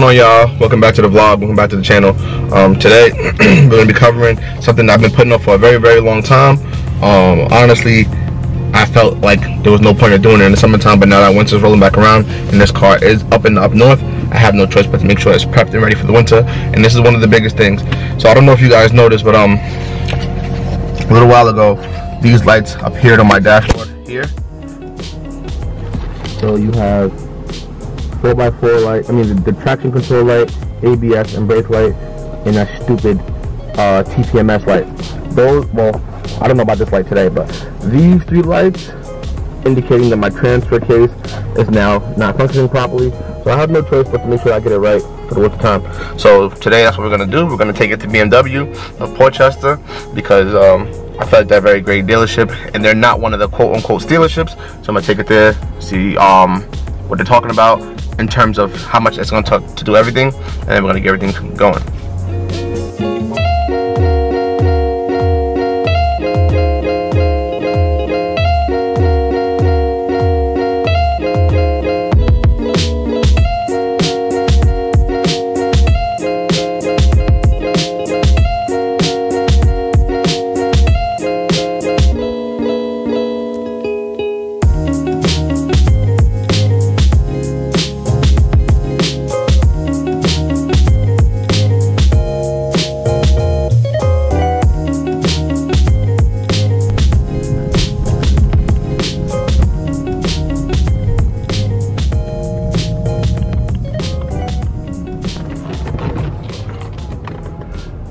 going on, y'all? Welcome back to the vlog, welcome back to the channel. Today we're going to be covering something I've been putting up for a very, very long time. Honestly, I felt like there was no point of doing it in the summertime, but now that winter's rolling back around and this car is up north, I have no choice but to make sure it's prepped and ready for the winter. And this is one of the biggest things. So I don't know if you guys noticed, but a little while ago these lights appeared on my dashboard here. So you have 4x4 light, I mean the traction control light, ABS and brake light, and that stupid TPMS light. Those, well, I don't know about this light today, but these three lights indicating that my transfer case is now not functioning properly. So I have no choice but to make sure I get it right for the winter time. So today that's what we're going to do. We're going to take it to BMW of Port Chester because I feel like they're a very great dealership and they're not one of the quote unquote dealerships. So I'm going to take it there, see what they're talking about in terms of how much it's going to do everything, and then we're going to get everything going.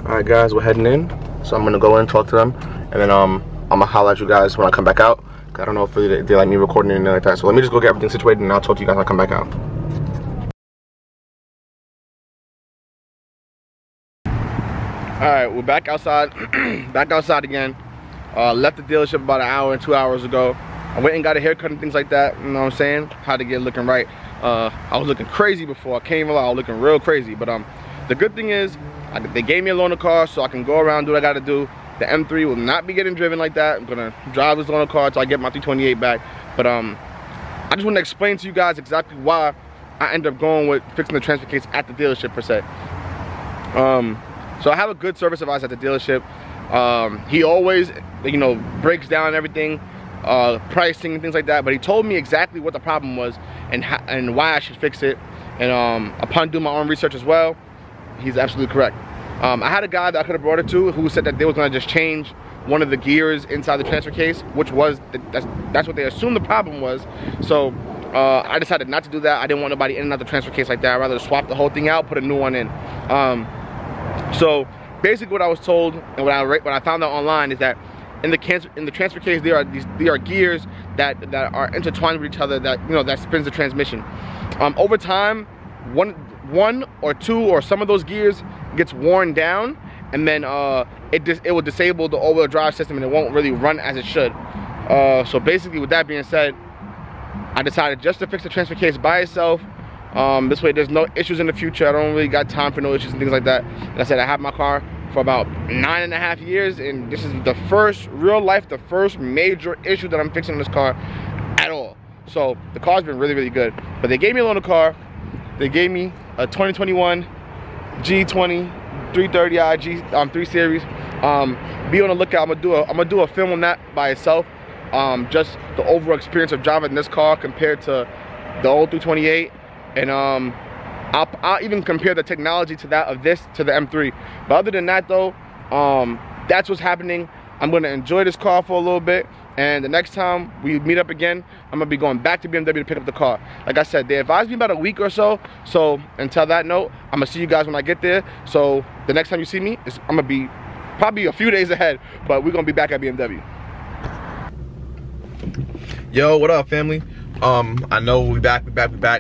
Alright guys, we're heading in, so I'm gonna go in, talk to them, and then I'm gonna holler at you guys when I come back out. I don't know if they like me recording or anything like that, so let me just go get everything situated and I'll talk to you guys when I come back out. Alright, we're back outside again. Left the dealership about an hour and 2 hours ago. I went and got a haircut and things like that, you know what I'm saying, how to get looking right. I was looking crazy before, I can't even lie, I was looking real crazy, but the good thing is they gave me a loaner car so I can go around, do what I gotta do. The M3 will not be getting driven like that. I'm gonna drive this loaner car until I get my 328 back. But I just wanna explain to you guys exactly why I end up going with fixing the transfer case at the dealership per se. So I have a good service advisor at the dealership. He always, you know, breaks down everything, pricing and things like that. But he told me exactly what the problem was and why I should fix it. And upon doing my own research as well, he's absolutely correct. I had a guy that I could have brought it to who said that they was going to just change one of the gears inside the transfer case, which was, that's what they assumed the problem was. So I decided not to do that. I didn't want nobody in and out the transfer case like that. I'd rather swap the whole thing out, put a new one in. So basically what I was told and what I found out online is that in the transfer case there are gears that are intertwined with each other that, you know, that spins the transmission. Over time, one or two or some of those gears gets worn down, and then it will disable the all-wheel drive system and it won't really run as it should. So basically, with that being said, I decided just to fix the transfer case by itself. This way there's no issues in the future. I don't really got time for no issues and things like that. Like I said, I had my car for about 9.5 years, and this is the first real life, the first major issue that I'm fixing in this car at all. So the car's been really, really good. But they gave me a loaner car. They gave me a 2021 G20 330i G3 series. Be on the lookout. I'm gonna do a film on that by itself. Just the overall experience of driving this car compared to the old 328, and I'll even compare the technology to that of this to the M3. But other than that, though, that's what's happening. I'm gonna enjoy this car for a little bit, and the next time we meet up again, I'm gonna be going back to BMW to pick up the car. Like I said, they advised me about a week or so, so until that note, I'm gonna see you guys when I get there. So the next time you see me, I'm gonna be probably a few days ahead, but we're gonna be back at BMW. Yo, what up, family? I know we back.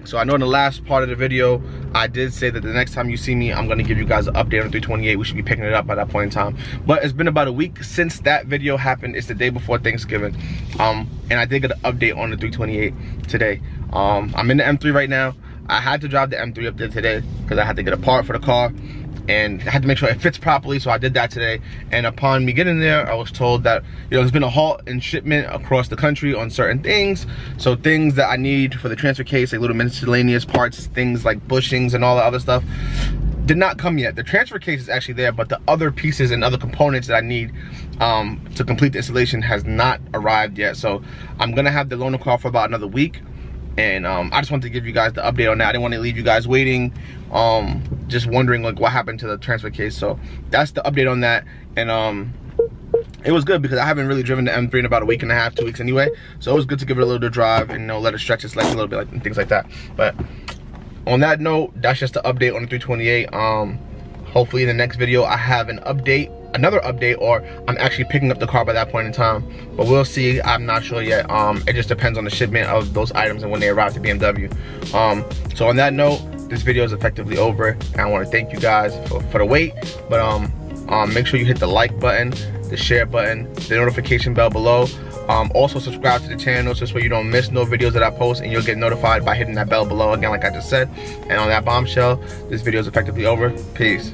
So I know in the last part of the video, I did say that the next time you see me, I'm gonna give you guys an update on 328. We should be picking it up by that point in time. But it's been about a week since that video happened. It's the day before Thanksgiving. And I did get an update on the 328 today. I'm in the M3 right now. I had to drive the M3 up there today because I had to get a part for the car. and I had to make sure it fits properly, so I did that today. And upon me getting there, I was told that, you know, there's been a halt in shipment across the country on certain things. So things that I need for the transfer case, like little miscellaneous parts, things like bushings and all that other stuff, did not come yet. The transfer case is actually there, but the other pieces and other components that I need to complete the installation has not arrived yet. So I'm gonna have the loaner car for about another week. And I just wanted to give you guys the update on that. I didn't want to leave you guys waiting, just wondering like what happened to the transfer case. So that's the update on that. And it was good because I haven't really driven the M3 in about a week and a half, 2 weeks anyway. So it was good to give it a little drive and, you know, let it stretch its legs a little bit, like, and things like that. But on that note, that's just the update on the 328. Hopefully in the next video I have an update, another update, or I'm actually picking up the car by that point in time, but we'll see. I'm not sure yet. It just depends on the shipment of those items and when they arrive to BMW. So on that note, this video is effectively over, and I want to thank you guys for the wait. But make sure you hit the like button, the share button, the notification bell below. Also subscribe to the channel, so this way you don't miss no videos that I post, and you'll get notified by hitting that bell below, again, like I just said. And on that bombshell, this video is effectively over. Peace.